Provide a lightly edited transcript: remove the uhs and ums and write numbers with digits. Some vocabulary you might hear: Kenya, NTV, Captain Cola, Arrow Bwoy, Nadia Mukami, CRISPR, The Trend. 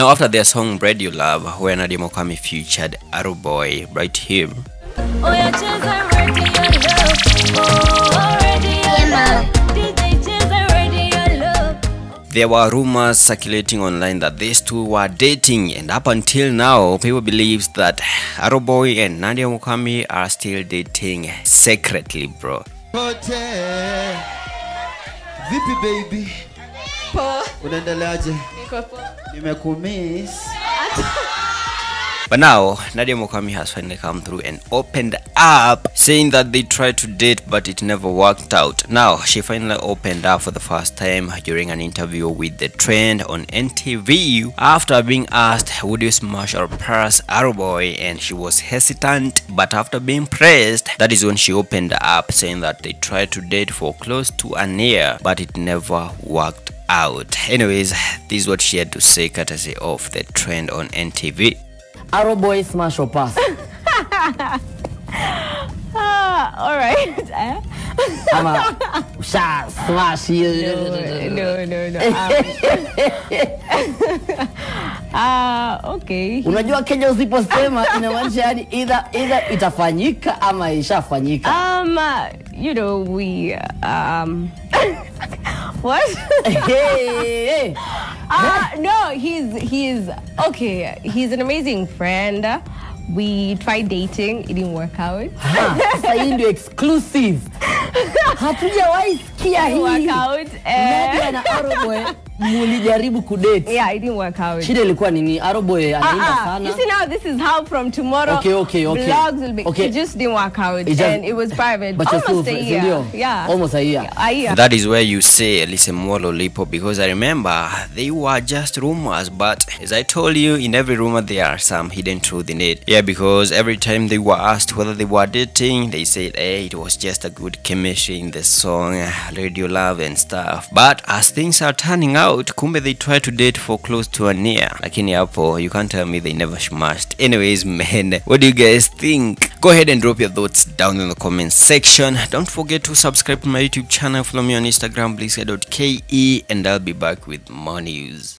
Now after their song Bread You Love, where Nadia Mukami featured Arrow Bwoy, Right Here. There were rumors circulating online that these two were dating, and up until now, people believe that Arrow Bwoy and Nadia Mukami are still dating secretly, bro. Vipi baby? Poa. Unaendeleaje? Niko poa. Nimekumiss. But now, Nadia Mukami has finally come through and opened up, saying that they tried to date but it never worked out. Now, she finally opened up for the first time during an interview with The Trend on NTV after being asked, would you smash or pass Arrow Bwoy? And she was hesitant, but after being pressed, that is when she opened up, saying that they tried to date for close to a year but it never worked out. Anyways, this is what she had to say courtesy of The Trend on NTV. Arrow Bwoy, smash or pass? All right. Smash you. No. Okay. Unajua Kenya usiposema inamaanisha hadi either itafanyika ama ishafanyika. You know we what? Hey. No, he's okay. He's an amazing friend. We tried dating, it didn't work out. Sasa hii ndio exclusive. Hatujawahi sikia hii. Work out. Nadia na Arrow Bwoy mulijaribu kudate. Yeah, it didn't work out. Shida ilikuwa nini? Arrow Bwoy anaenda sana. You see now this is how from tomorrow. Okay. Vlogs will be. Okay. It just didn't work out and it was private. But almost a year. Yeah. Almost a year. That is where you say listen more Lipo, because I remember they were just rumors, but as I told you, in every rumor there are some hidden truth in it. Yeah, because every time they were asked whether they were dating, they said, hey, it was just a good chemistry in the song, Radio Love and stuff. But as things are turning out, kumbe they tried to date for close to a year. Lakini hapo, you can't tell me they never smashed. Anyways, man, what do you guys think? Go ahead and drop your thoughts down in the comment section. Don't forget to subscribe to my YouTube channel. Follow me on Instagram, bliska.ke, and I'll be back with more news.